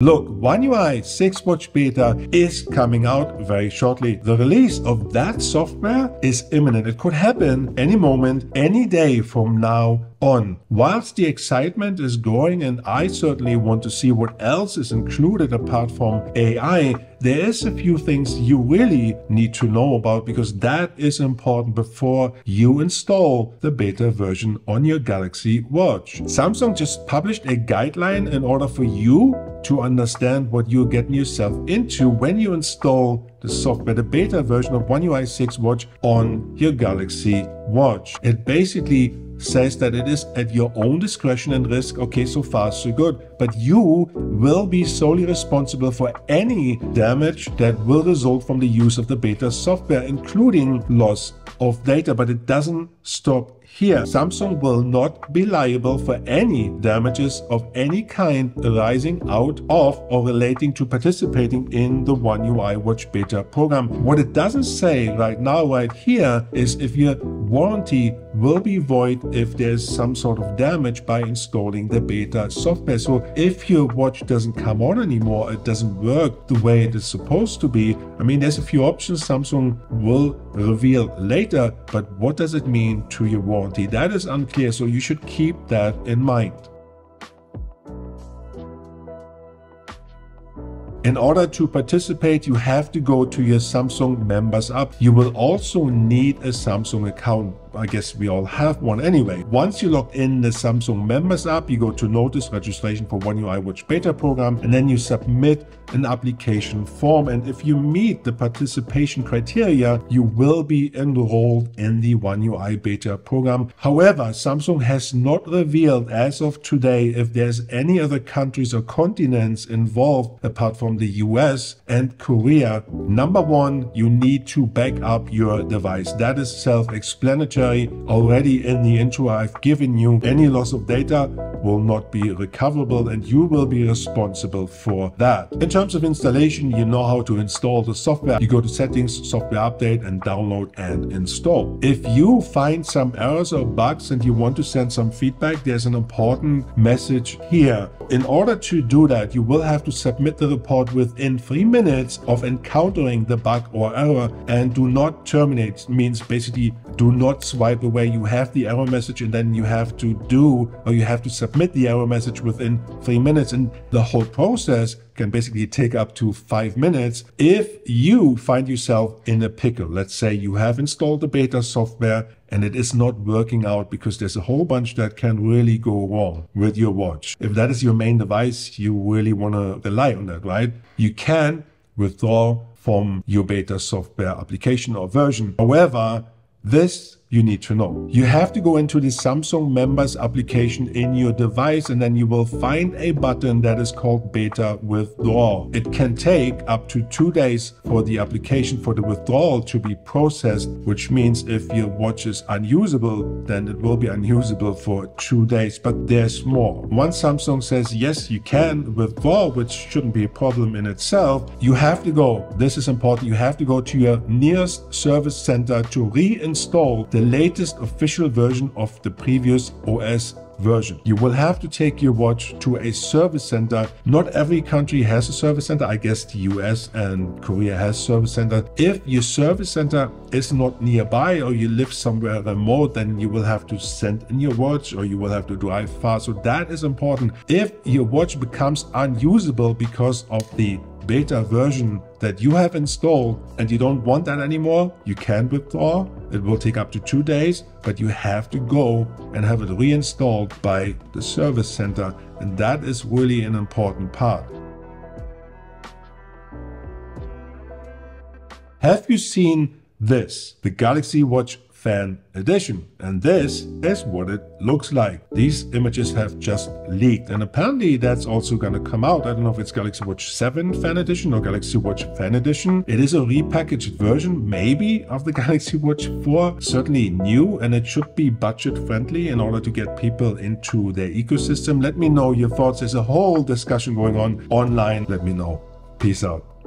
Look, One UI 6 Watch Beta is coming out very shortly. The release of that software is imminent. It could happen any moment, any day from now on. Whilst the excitement is growing and I certainly want to see what else is included apart from AI, there is a few things you really need to know about because that is important before you install the beta version on your Galaxy Watch. Samsung just published a guideline in order for you to understand what you're getting yourself into when you install the software, the beta version of One UI 6 Watch on your Galaxy Watch. It basically says that it is at your own discretion and risk. Okay, so far so good. But you will be solely responsible for any damage that will result from the use of the beta software, including loss of data. But it doesn't stop here. Samsung will not be liable for any damages of any kind arising out of or relating to participating in the One UI Watch Beta program. What it doesn't say right now, right here, is if your warranty will be void if there's some sort of damage by installing the beta software. So if your watch doesn't come on anymore, it doesn't work the way it is supposed to be. I mean, there's a few options Samsung will reveal later, but what does it mean to your warranty? That is unclear, so you should keep that in mind. In order to participate, you have to go to your Samsung members app. You will also need a Samsung account. I guess we all have one anyway. Once you log in the Samsung members app, you go to notice registration for One UI Watch Beta program, and then you submit an application form. And if you meet the participation criteria, you will be enrolled in the One UI Beta program. However, Samsung has not revealed as of today if there's any other countries or continents involved apart from the US and Korea. Number one, you need to back up your device. That is self-explanatory. Already in the intro I've given you, any loss of data will not be recoverable and you will be responsible for that. In terms of installation, you know how to install the software. You go to settings, software update, and download and install. If you find some errors or bugs and you want to send some feedback, there's an important message here. In order to do that, you will have to submit the report within 3 minutes of encountering the bug or error, and do not terminate. It means basically do not swipe away. You have the error message and then you have to submit the error message within 3 minutes, and the whole process can basically take up to 5 minutes. If you find yourself in a pickle, let's say you have installed the beta software and it is not working out because there's a whole bunch that can really go wrong with your watch. If that is your main device, you really want to rely on that, right? You can withdraw from your beta software application or version. However, this you need to know. You have to go into the Samsung members application in your device, and then you will find a button that is called beta withdrawal. It can take up to 2 days for the application for the withdrawal to be processed, which means if your watch is unusable, then it will be unusable for 2 days. But there's more. Once Samsung says, yes, you can withdraw, which shouldn't be a problem in itself, you have to go, this is important, you have to go to your nearest service center to reinstall the latest official version of the previous OS version. You will have to take your watch to a service center. Not every country has a service center. I guess the US and Korea has service center. If your service center is not nearby or you live somewhere remote, then you will have to send in your watch or you will have to drive far. So that is important. If your watch becomes unusable because of the beta version that you have installed and you don't want that anymore, you can withdraw. It will take up to 2 days, but you have to go and have it reinstalled by the service center. And that is really an important part. Have you seen this? The Galaxy Watch Fan Edition. And this is what it looks like. These images have just leaked, and apparently that's also going to come out. I don't know if it's Galaxy Watch 7 Fan Edition or Galaxy Watch Fan Edition. It is a repackaged version, maybe, of the Galaxy Watch 4. Certainly new, and it should be budget friendly in order to get people into their ecosystem. Let me know your thoughts. There's a whole discussion going on online. Let me know. Peace out.